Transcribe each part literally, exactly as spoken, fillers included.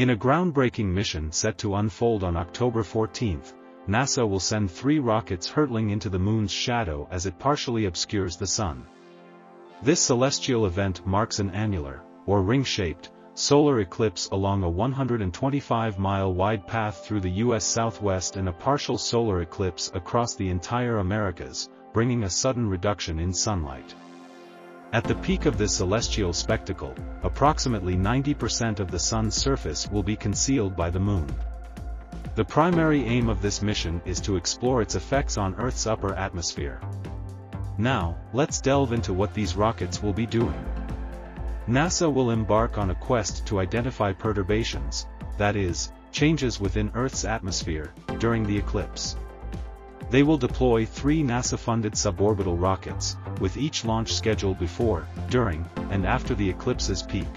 In a groundbreaking mission set to unfold on October fourteenth, NASA will send three rockets hurtling into the moon's shadow as it partially obscures the sun. This celestial event marks an annular, or ring-shaped, solar eclipse along a one hundred twenty-five mile wide path through the U S Southwest and a partial solar eclipse across the entire Americas, bringing a sudden reduction in sunlight. At the peak of this celestial spectacle, approximately ninety percent of the sun's surface will be concealed by the moon. The primary aim of this mission is to explore its effects on Earth's upper atmosphere. Now, let's delve into what these rockets will be doing. NASA will embark on a quest to identify perturbations, that is, changes within Earth's atmosphere, during the eclipse. They will deploy three NASA-funded suborbital rockets, with each launch scheduled before, during, and after the eclipse's peak.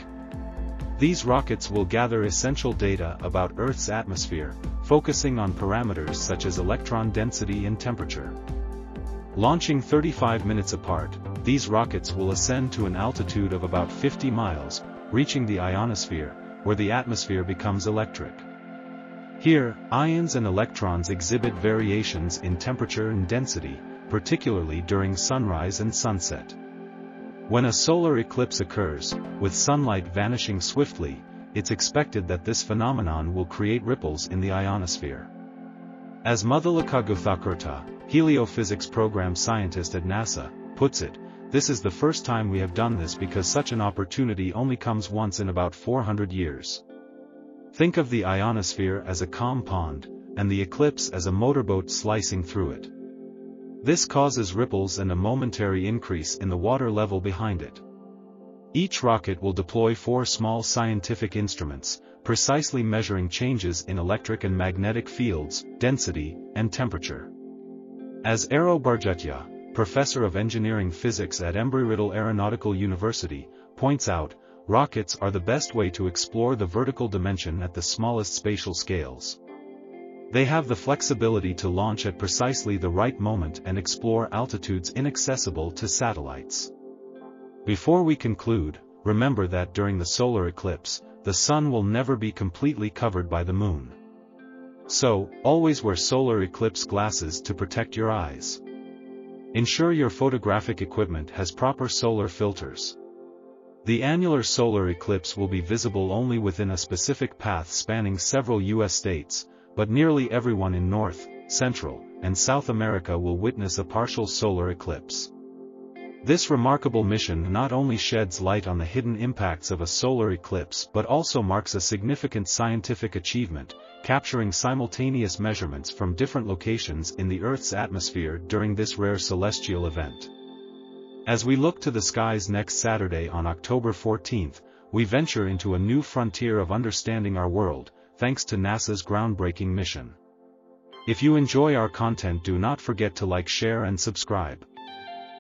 These rockets will gather essential data about Earth's atmosphere, focusing on parameters such as electron density and temperature. Launching thirty-five minutes apart, these rockets will ascend to an altitude of about fifty miles, reaching the ionosphere, where the atmosphere becomes electric. Here, ions and electrons exhibit variations in temperature and density, particularly during sunrise and sunset. When a solar eclipse occurs, with sunlight vanishing swiftly, it's expected that this phenomenon will create ripples in the ionosphere. As Madhulika Guhathakurta, Heliophysics program scientist at NASA, puts it, "This is the first time we have done this because such an opportunity only comes once in about four hundred years. Think of the ionosphere as a calm pond, and the eclipse as a motorboat slicing through it. This causes ripples and a momentary increase in the water level behind it." Each rocket will deploy four small scientific instruments, precisely measuring changes in electric and magnetic fields, density, and temperature. As Aroh Barjatya, professor of engineering physics at Embry-Riddle Aeronautical University, points out, rockets are the best way to explore the vertical dimension at the smallest spatial scales. They have the flexibility to launch at precisely the right moment and explore altitudes inaccessible to satellites. Before we conclude, remember that during the solar eclipse, the sun will never be completely covered by the moon. So, always wear solar eclipse glasses to protect your eyes. Ensure your photographic equipment has proper solar filters. The annular solar eclipse will be visible only within a specific path spanning several U S states, but nearly everyone in North, Central, and South America will witness a partial solar eclipse. This remarkable mission not only sheds light on the hidden impacts of a solar eclipse but also marks a significant scientific achievement, capturing simultaneous measurements from different locations in the Earth's atmosphere during this rare celestial event. As we look to the skies next Saturday on October fourteenth, we venture into a new frontier of understanding our world, thanks to NASA's groundbreaking mission. If you enjoy our content, do not forget to like, share and subscribe.